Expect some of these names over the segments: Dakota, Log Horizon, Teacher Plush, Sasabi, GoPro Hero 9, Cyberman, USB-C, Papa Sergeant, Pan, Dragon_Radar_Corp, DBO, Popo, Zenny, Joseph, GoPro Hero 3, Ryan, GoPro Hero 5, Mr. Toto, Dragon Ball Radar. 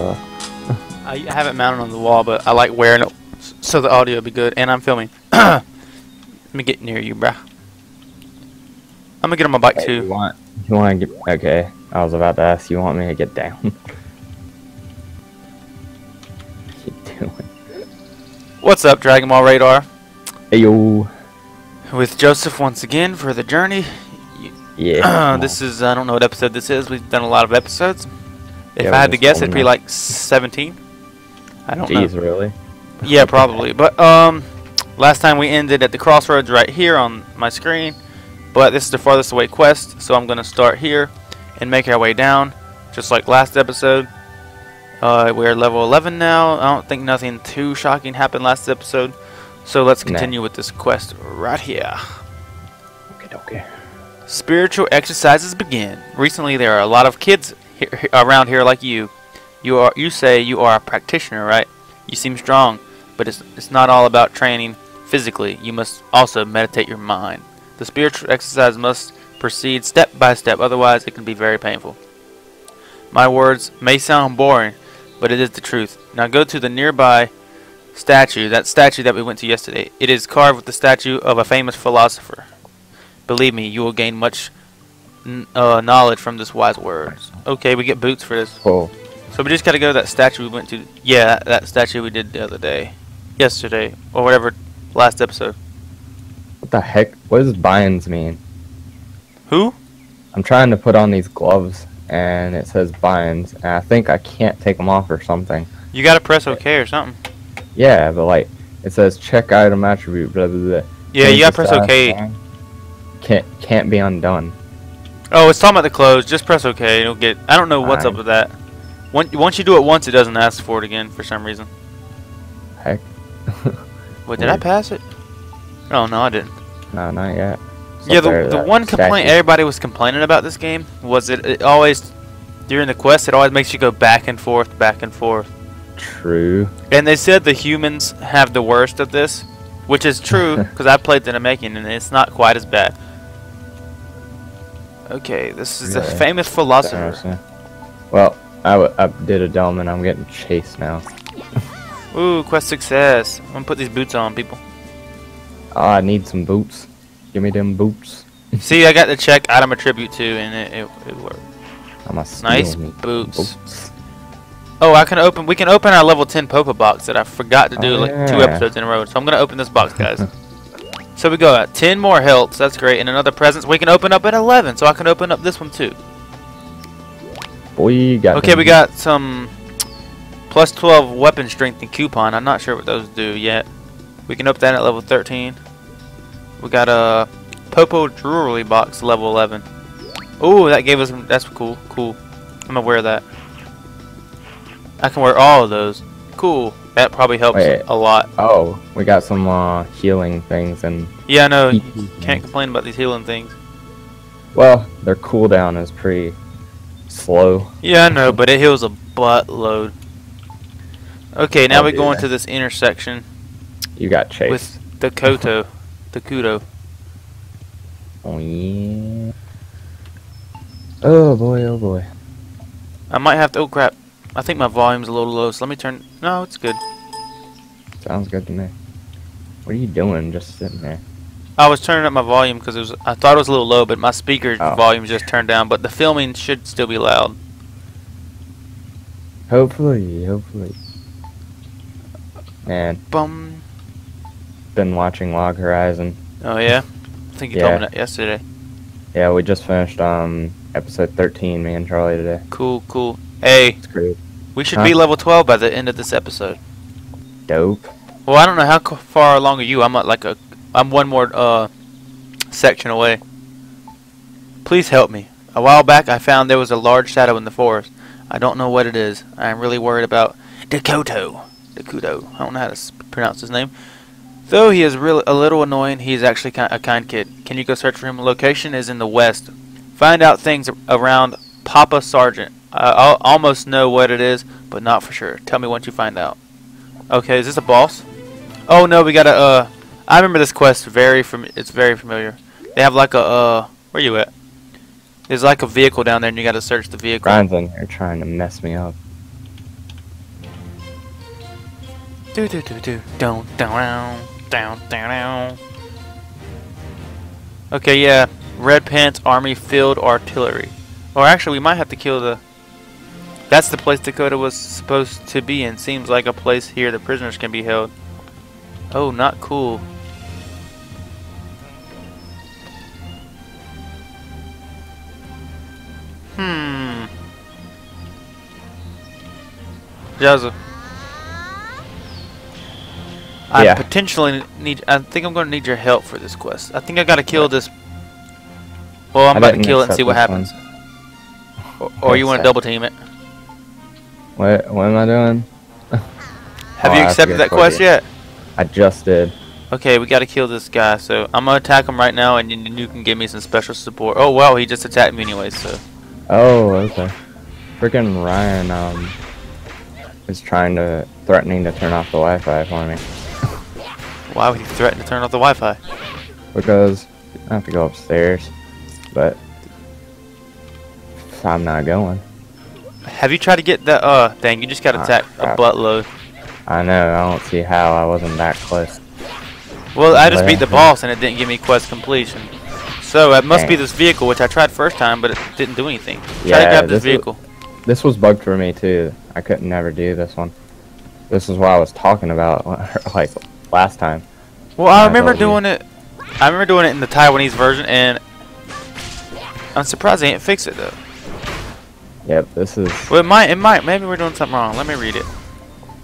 duh. I have it mounted on the wall, but I like wearing it so the audio will be good, and I'm filming. Let me get near you, bruh. I'm gonna get on my bike, too. You want to get... Okay, I was about to ask, you want me to get down? What you doing? What's up, Dragon Ball Radar? Hey, yo. With Joseph once again for the journey. Yeah. This is... I don't know what episode this is. We've done a lot of episodes. If I had to guess, it'd be like 17. I don't know. Jeez, really? Yeah, probably. But last time we ended at the crossroads right here on my screen. But this is the farthest away quest, so I'm going to start here and make our way down, just like last episode. We're level 11 now. I don't think nothing too shocking happened last episode, so let's continue with this quest right here. Okay. Spiritual exercises begin. Recently, there are a lot of kids here, around here like you. You say you are a practitioner, right? You seem strong, but it's not all about training physically. You must also meditate your mind. The spiritual exercise must proceed step by step, otherwise it can be very painful. My words may sound boring, but it is the truth. Now go to the nearby statue, that statue that we went to yesterday. It is carved with the statue of a famous philosopher. Believe me, you will gain much knowledge from this wise words. Okay, we get boots for this. Oh. So we just gotta go to that statue we went to. Yeah, that statue we did the other day. Yesterday, or whatever, last episode. What the heck? What does binds mean? Who? I'm trying to put on these gloves, and it says binds, and I think I can't take them off or something. You gotta press OK or something. Yeah, but like, it says check item attribute, blah, blah, blah. Yeah, you gotta press OK. Can't be undone. Oh, it's talking about the clothes. Just press OK, it'll get... I don't know what's up with that. Once you do it once, it doesn't ask for it again for some reason. Heck. Wait, did I pass it? Oh, no, I didn't. No, not yet. Yeah, the one complaint everybody was complaining about this game was it always, during the quest, it always makes you go back and forth, back and forth. True. And they said the humans have the worst of this, which is true, because I played the making, and it's not quite as bad. Okay, this is a famous philosopher. Well, I did a dumb, and I'm getting chased now. Ooh, quest success. I'm going to put these boots on, people. Oh, I need some boots. Give me them boots. See, I got the check item attribute too, and it worked. I'm a nice boots. Oh, I can open. We can open our level 10 Popa box that I forgot to do like 2 episodes in a row. So I'm gonna open this box, guys. So we got 10 more helps. That's great, and another presents. We can open up at 11, so I can open up this one too. Boy, got. Okay, we got some plus 12 weapon strength and coupon. I'm not sure what those do yet. We can open that at level 13. We got a Popo Jewelry Box level 11. Oh, that gave us... That's cool. Cool. I'm going to wear that. I can wear all of those. Cool. That probably helps a lot. Oh, we got some healing things. And yeah, I know. You can't complain about these healing things. Well, their cooldown is pretty slow. Yeah, I know, but it heals a buttload. Okay, now we go into this intersection. You got chased. With Dakota. Dakota. Oh, yeah. Oh, boy, oh, boy. I might have to... Oh, crap. I think my volume's a little low, so let me turn... No, it's good. Sounds good to me. What are you doing just sitting there? I was turning up my volume because it was... I thought it was a little low, but my speaker volume just turned down, but the filming should still be loud. Hopefully, hopefully. Man. Bum. Been watching Log Horizon. Oh yeah, I think you told me that yesterday. Yeah, we just finished episode 13, me and Charlie today. Cool, cool. Hey, it's great. We should be level 12 by the end of this episode. Dope. Well, I don't know how far along are you. I'm at like I'm one more section away. Please help me. A while back, I found there was a large shadow in the forest. I don't know what it is. I am really worried about Dakota. Dakota. I don't know how to pronounce his name. Though he is a little annoying, he is actually a kind kid. Can you go search for him? Location is in the west. Find out things around Papa Sergeant. I'll almost know what it is, but not for sure. Tell me once you find out. Okay, is this a boss? Oh no, we got a. I remember this quest It's very familiar. They have like a. Where you at? There's like a vehicle down there, and you got to search the vehicle. Ryan's in here trying to mess me up. Do do do do. Don't down down down. Okay, yeah. Red Pants Army Field Artillery. Or actually, we might have to kill the. That's the place Dakota was supposed to be in. Seems like a place here the prisoners can be held. Oh, not cool. Joseph. Yeah. I think I'm going to need your help for this quest. I think I got to kill this. Well, I'm about to kill it and see what happens. Or you want to double team it. What am I doing? Have you accepted that quest yet? I just did. Okay, we got to kill this guy. So I'm going to attack him right now and you can give me some special support. Oh, wow, he just attacked me anyway, so. Oh, okay. Freaking Ryan, is threatening to turn off the Wi-Fi for me. Why would he threaten to turn off the Wi-Fi? Because I have to go upstairs, but I'm not going. Have you tried to get the thing? You just got attacked a buttload. I know. I don't see how I wasn't that close. Well, I just beat the boss and it didn't give me quest completion. So it must be this vehicle, which I tried first time, but it didn't do anything. Yeah, try to grab this vehicle. This was bugged for me too. I couldn't never do this one. This is what I was talking about like last time. Well, I remember doing it. I remember doing it in the Taiwanese version, and I'm surprised they didn't fix it though. Yep, this is. Well, it might. Maybe we're doing something wrong. Let me read it.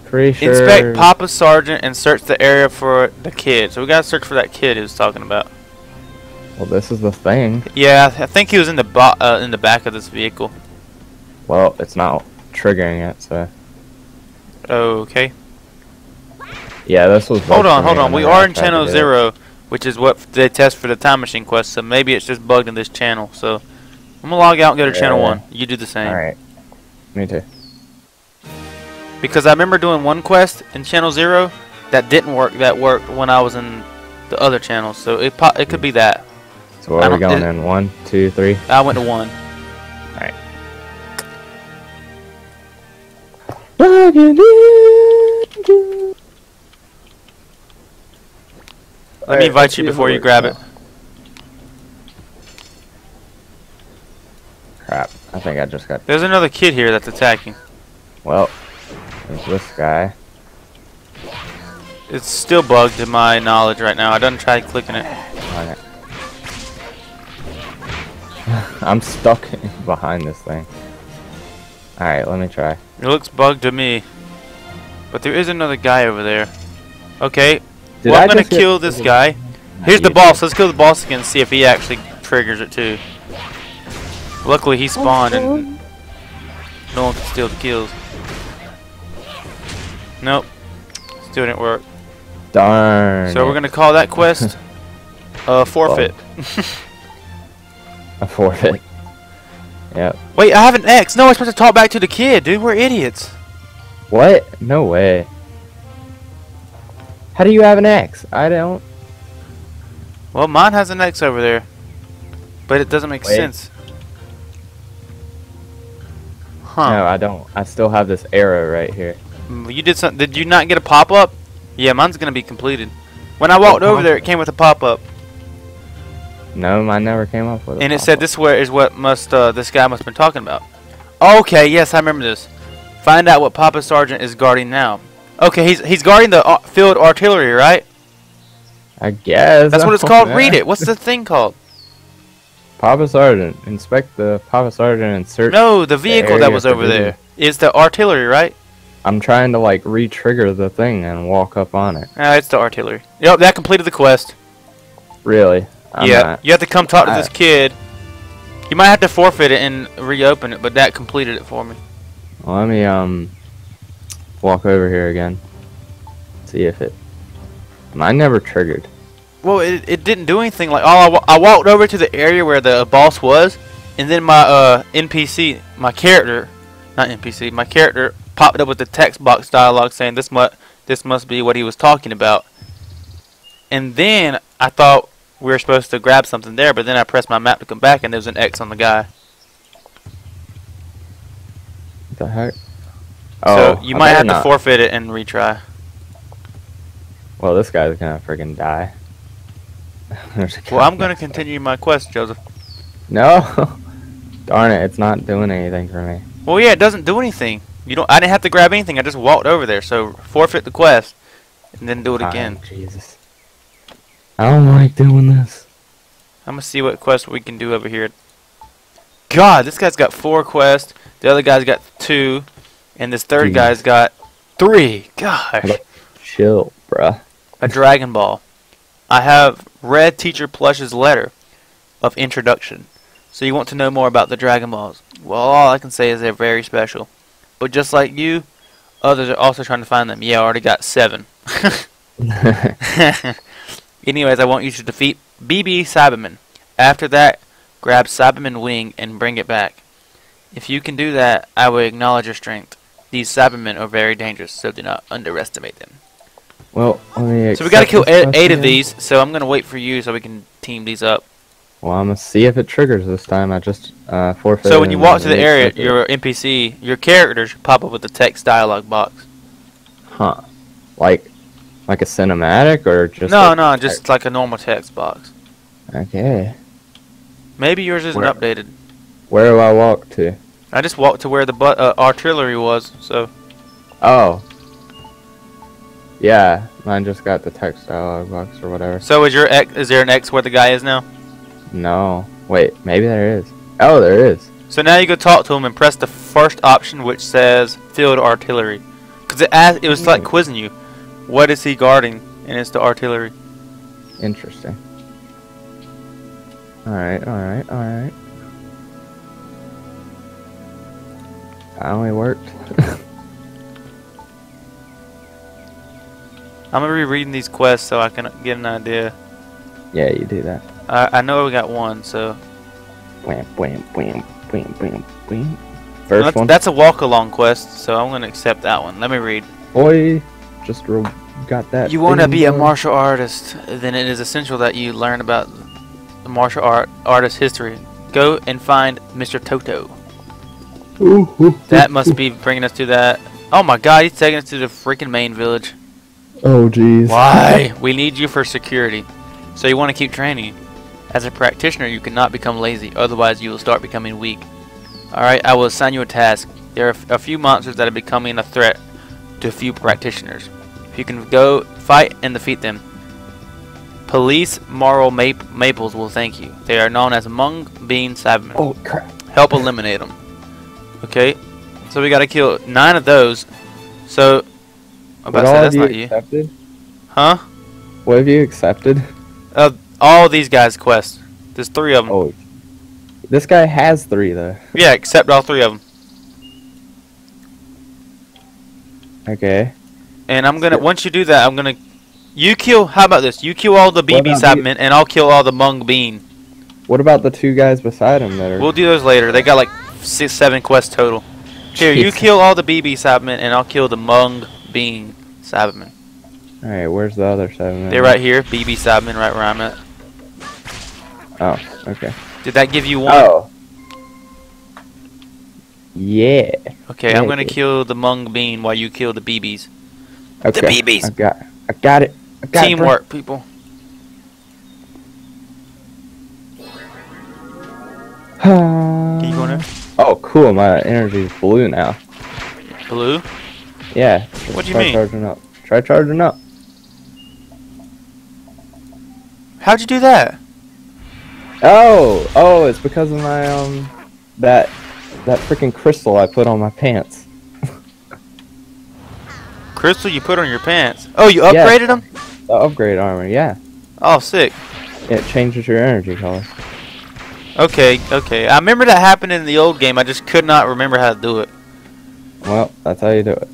Pretty sure. Inspect Papa Sergeant and search the area for the kid. So we gotta search for that kid he was talking about. Well, this is the thing. Yeah, I think he was in the back of this vehicle. Well, it's not triggering it, so. Okay. Yeah, this was. Hold on. We are in channel 0, which is what they test for the time machine quest. So maybe it's just bugged in this channel. So I'm gonna log out and go to channel 1. You do the same. All right. Me too. Because I remember doing one quest in channel 0 that didn't work. That worked when I was in the other channel. So it could be that. So where are we going in? 1, 2, 3. I went to 1. All right. Let me invite you before you grab it. Crap, I think I just got... There's another kid here that's attacking. Well, there's this guy. It's still bugged to my knowledge right now. I done tried clicking it. Alright. I'm stuck behind this thing. Alright, let me try. It looks bugged to me. But there is another guy over there. Okay. Well, I'm going to kill this guy. Here's the boss. Let's kill the boss again and see if he actually triggers it too. Luckily he spawned and no one could steal the kills. Nope. Still didn't work. Darn. So we're going to call that quest a forfeit. A forfeit. Yep. Wait, I have an X. No, I'm supposed to talk back to the kid, dude. We're idiots. What? No way. How do you have an X? I don't. Well, mine has an X over there. But it doesn't make sense. Huh. No, I don't. I still have this arrow right here. You did something. Did you not get a pop-up? Yeah, mine's going to be completed. When I walked over there, it came with a pop-up. No, mine never came up with it. And it said this is what this guy must have been talking about. Okay, yes, I remember this. Find out what Papa Sergeant is guarding now. Okay, he's guarding the field artillery, right? I guess. That's what it's called? Read it. What's the thing called? Papa Sergeant. Inspect the Papa Sergeant and search. No, the vehicle that was over there is the artillery, right? I'm trying to, like, re-trigger the thing and walk up on it. It's the artillery. Yep, that completed the quest. Really? Yeah, you have to come talk to this kid. You might have to forfeit it and reopen it, but that completed it for me. Well, let me walk over here again. See if it. Mine never triggered. Well, it didn't do anything. Like I walked over to the area where the boss was, and then my NPC, my character, not NPC, my character popped up with the text box dialogue saying this must be what he was talking about. And then I thought. We were supposed to grab something there, but then I pressed my map to come back, and there was an X on the guy. What the heck? Oh, so you might have to forfeit it and retry. Well, this guy's gonna freaking die. Well, I'm gonna continue my quest, Joseph. No! Darn it, it's not doing anything for me. Well, yeah, it doesn't do anything. You don't. I didn't have to grab anything, I just walked over there, so forfeit the quest, and then do it again. Jesus. I don't like doing this. I'm gonna see what quest we can do over here. God, this guy's got 4 quests, the other guy's got 2, and this third guy's got 3. Gosh. Chill, bruh. A Dragon Ball. I have read Teacher Plush's letter of introduction. So you want to know more about the Dragon Balls. Well, all I can say is they're very special. But just like you, others are also trying to find them. Yeah, I already got 7. Anyways, I want you to defeat BB Cyberman. After that, grab Cyberman Wing and bring it back. If you can do that, I will acknowledge your strength. These Cybermen are very dangerous, so do not underestimate them. Well, so we gotta kill 8 of these, so I'm gonna wait for you so we can team these up. Well, I'm gonna see if it triggers this time. I just forfeited. So when you walk to the area, your NPC, your character should pop up with the text dialogue box. Huh. Like a cinematic or just... No, no, just like a normal text box. Okay. Maybe yours isn't updated. Where do I walk to? I just walked to where the artillery was, so... Oh. Yeah, mine just got the text dialogue box or whatever. So is your X, is there an X where the guy is now? No. Wait, maybe there is. Oh, there is. So now you go talk to him and press the first option which says field artillery. Because it was like quizzing you. What is he guarding? And it's the artillery. Interesting. Alright, alright, alright. Finally worked. I'm gonna be reading these quests so I can get an idea. Yeah, you do that. I know we got one, so. Wham, wham, wham, wham, wham, wham. First one. That's a walk along quest, so I'm gonna accept that one. Let me read. Boy, just got that. You wanna be a martial artist? Then it is essential that you learn about the martial artist history. Go and find Mr. Toto. Ooh, ooh, that must be bringing us to that. Oh my God, he's taking us to the freaking main village. Oh jeez. Why? We need you for security. So you want to keep training. As a practitioner, you cannot become lazy, otherwise you will start becoming weak. Alright, I will assign you a task. There are a few monsters that are becoming a threat to a few practitioners. If you can go fight and defeat them, police moral maples will thank you. They are known as Mung Bean Cybermen. Oh crap. Help eliminate them. Okay, so we gotta kill 9 of those. So, I'm about to say that's not you. Accepted? Huh? What have you accepted? All these guys' quests. There's 3 of them. Oh, this guy has 3 though. Yeah, accept all 3 of them. Okay. And I'm gonna once you do that, I'm gonna how about this? You kill all the BB Cybermen, and I'll kill all the Mung Bean. What about the 2 guys beside him that are? We'll do those later. They got like 6, 7 quests total. Here, you kill all the BB Cybermen, and I'll kill the Mung Bean Cybermen. Alright, where's the other Cybermen? They're right here, BB Cybermen, right where I'm at. Oh, okay. Did that give you one? Oh. Yeah. Okay, I'm gonna kill the Mung Bean while you kill the BBs. Okay. The BBs! I got it. I got Teamwork, people. Keep going there. Oh, cool, my energy's blue now. Blue? Yeah. What do you mean? Charging up. Try charging up. How'd you do that? Oh, it's because of my that freaking crystal I put on my pants. Crystal you put on your pants? Oh, you upgraded them? The upgrade armor, yeah. Oh, sick. It changes your energy color. Okay, okay. I remember that happened in the old game. I just could not remember how to do it. Well, that's how you do it.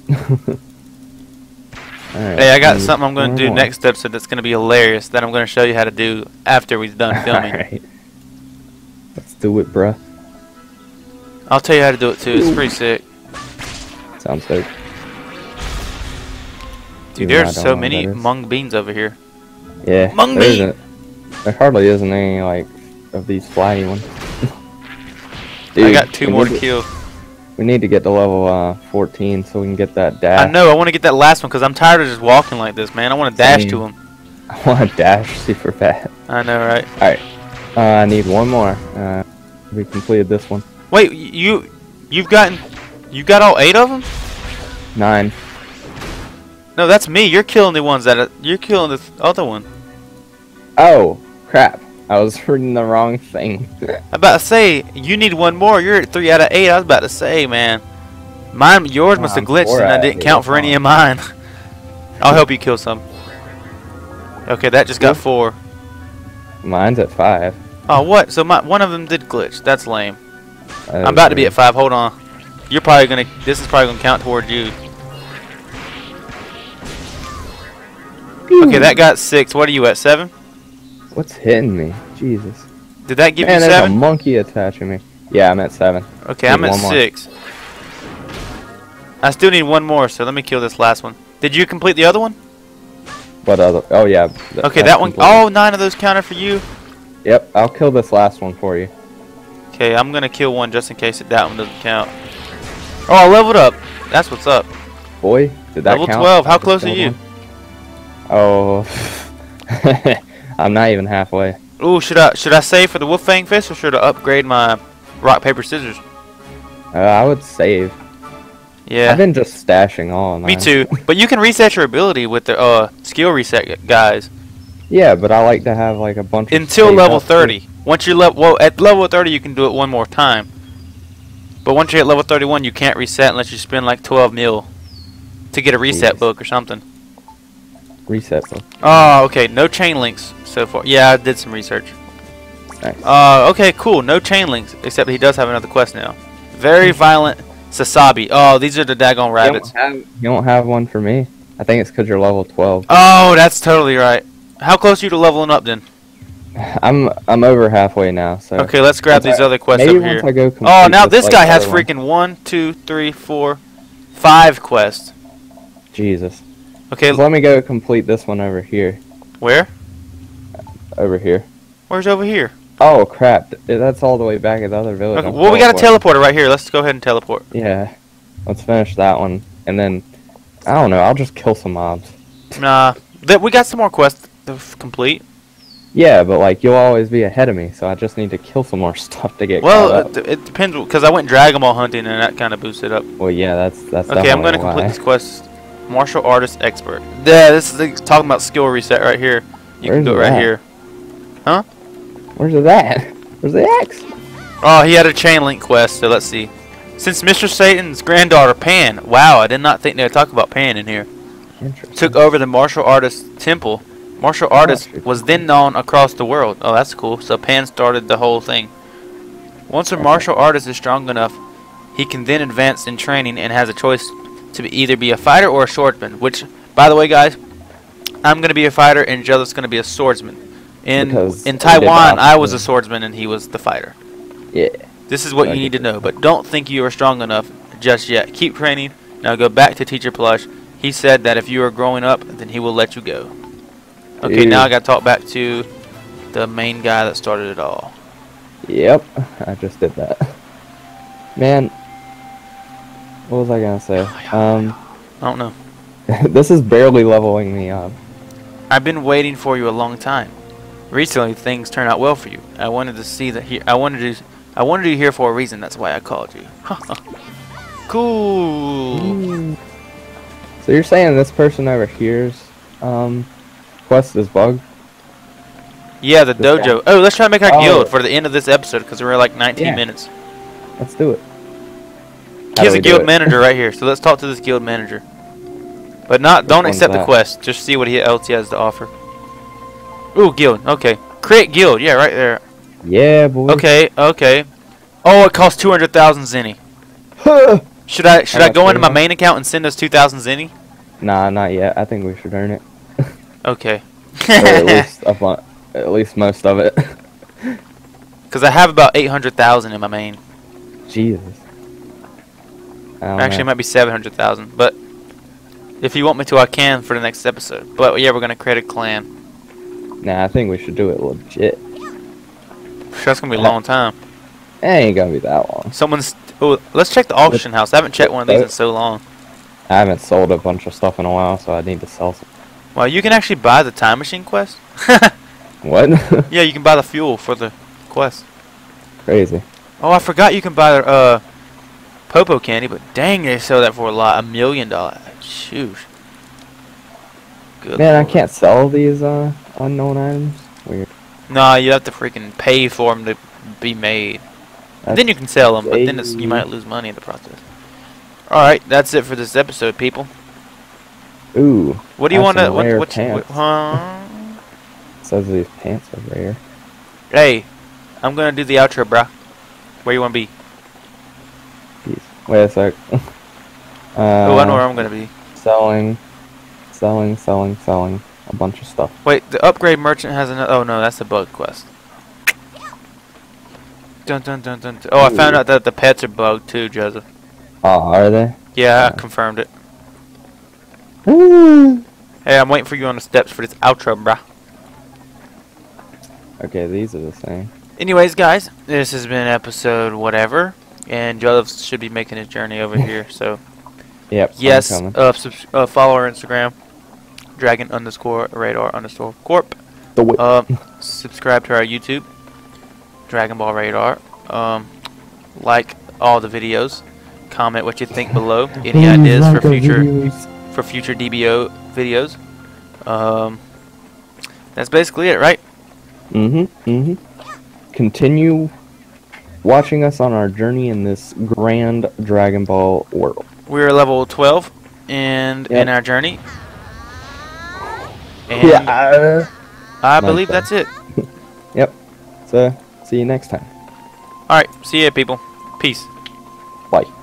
Right, hey, I got something I'm going to do next episode that's going to be hilarious that I'm going to show you how to do after we've done filming. Right. Let's do it, bruh. I'll tell you how to do it, too. It's pretty sick. Sounds sick. Dude, there's so many Mung Beans over here. Yeah. Mung Bean! There hardly isn't any, like, of these flying ones. Dude, I got 2 more to kill. We need to get to level 14 so we can get that dash. I know. I want to get that last one because I'm tired of just walking like this, man. I want to dash to him. I want to dash super fast. I know, right? All right. I need one more. We completed this one. Wait, you got all 8 of them? 9. No, that's me. You're killing the ones that are, you're killing the other one. Oh crap! I was reading the wrong thing. I'm about to say you need one more. You're at 3 out of 8. I was about to say, man, mine, yours must have glitched and I didn't count for any of mine. I'll help you kill some. Okay, that just got 4. Mine's at 5. Oh, what? So my one of them did glitch. That's lame. I'm about to be at 5. Hold on. You're probably gonna. This is probably gonna count toward you. Okay, that got 6. What are you at, 7? What's hitting me? Jesus. Did that give you 7? There's a monkey attaching me. Yeah, I'm at 7. Okay, I'm at 6. More. I still need one more, so let me kill this last one. Did you complete the other one? What other? Oh, yeah. Okay, that one. Oh, 9 of those counted for you? Yep, I'll kill this last one for you. Okay, I'm going to kill one just in case that one doesn't count. Oh, I leveled up. That's what's up. Boy, did that count? Level 12. How close are you? Oh, I'm not even halfway. Ooh, should I save for the Wolf Fang Fist or should I upgrade my rock paper scissors? I would save. Yeah. I've been just stashing all night. Me too. But you can reset your ability with the skill reset guys. Yeah, but I like to have like a bunch. Until level 30. Too. Once you're at level 30, you can do it one more time. But once you're at level 31, you can't reset unless you spend like 12 mil to get a reset book or something. Reset book. Oh, okay. No chain links so far. Yeah, I did some research. Nice. Okay, cool. No chain links, except he does have another quest now. Very violent Sasabi. Oh, these are the daggone rabbits. You don't have one for me. I think it's because you're level 12. Oh, that's totally right. How close are you to leveling up then? I'm over halfway now. So. Okay, let's grab these other quests over here. Oh, now this guy has freaking 1, 2, 3, 4, 5 quests. Jesus. Okay, so let me go complete this one over here. Where? Over here. Where's over here? Oh crap! That's all the way back at the other village. Okay, well, we got a teleporter right here. Let's go ahead and teleport. Yeah, let's finish that one, and then I don't know. I'll just kill some mobs. Nah, we got some more quests to complete. Yeah, but like you'll always be ahead of me, so I just need to kill some more stuff to get. Well, it depends because I went Dragon Ball hunting and that kind of boosts it up. Well, yeah, that's. Okay, I'm gonna complete this quest. Martial artist expert. Yeah, this is talking about skill reset right here. You can do it right here. Huh? Where's that? Where's the axe? Oh, he had a chain link quest, so let's see. Since Mr. Satan's granddaughter Pan, wow, I did not think they would talk about Pan in here, took over the martial artist temple. Martial artist was then known across the world. Oh, that's cool. So Pan started the whole thing. Once a martial artist is strong enough, he can then advance in training and has a choice to either be a fighter or a swordsman, which, by the way, guys, I'm going to be a fighter and Joseph's going to be a swordsman. In Taiwan, I was a swordsman and he was the fighter. Yeah. This is what you need to know, but don't think you are strong enough just yet. Keep training. Now go back to Teacher Plush. He said that if you are growing up, then he will let you go. Okay, now I got to talk back to the main guy that started it all. Yep, I just did that. Man... what was I gonna say? I don't know. This is barely leveling me up. I've been waiting for you a long time. Recently, things turned out well for you. I wanted to see that here. I wanted you here for a reason. That's why I called you. Cool. So you're saying this person over here's quest is bugged? Yeah, the dojo. Oh, let's try to make our guild for the end of this episode because we're like 19 minutes. Let's do it. Here's a guild manager right here, so let's talk to this guild manager. But don't accept the quest. Just see what else he has to offer. Ooh, guild. Okay, create guild. Yeah, right there. Yeah, boy. Okay, okay. Oh, it costs 200,000 zenny. Should I go into my main account and send us 2,000 zenny? Nah, not yet. I think we should earn it. Okay. Or at least most of it. Because I have about 800,000 in my main. Jesus. Actually, it might be 700,000, but if you want me to, I can for the next episode. But yeah, we're gonna create a clan. Nah, I think we should do it legit. That's gonna be a long time. It ain't gonna be that long. Someone's Oh, let's check the auction house. I haven't checked one of these in so long. I haven't sold a bunch of stuff in a while, so I need to sell some. Well, you can actually buy the time machine quest. What? Yeah, you can buy the fuel for the quest. Crazy. Oh, I forgot you can buy the Popo candy, but dang, they sell that for a lot. $1 million. Shoot. Good man, Lord. I can't sell these unknown items. Weird. Nah, you have to freaking pay for them to be made. Then you can sell them, but then it's, you might lose money in the process. Alright, that's it for this episode, people. Ooh. What do you want to... Huh? Says these pants are rare. Hey, I'm going to do the outro, bro. Where you want to be? Jeez. Wait a sec. Oh, I know where I'm going to be. Selling a bunch of stuff. Wait, the upgrade merchant has another... Oh, no, that's the bug quest. Dun, dun, dun, dun, dun. Oh, I found out that the pets are bugged too, Joseph. Oh, are they? Yeah, I confirmed it. Ooh. Hey, I'm waiting for you on the steps for this outro, bruh. Okay, these are the same. Anyways, guys, this has been episode whatever, and Joseph should be making his journey over here, so... Yep, yes, follow our Instagram, Dragon_Radar_Corp. The whip. Subscribe to our YouTube. Dragon Ball Radar. Like all the videos. Comment what you think below. Any ideas like for future DBO videos? That's basically it, right? Mm-hmm. Mm-hmm. Continue watching us on our journey in this grand Dragon Ball world. We're level 12 and in our journey. And yeah. I believe that's it. Yep. So see you next time. Alright, see ya, people. Peace. Bye.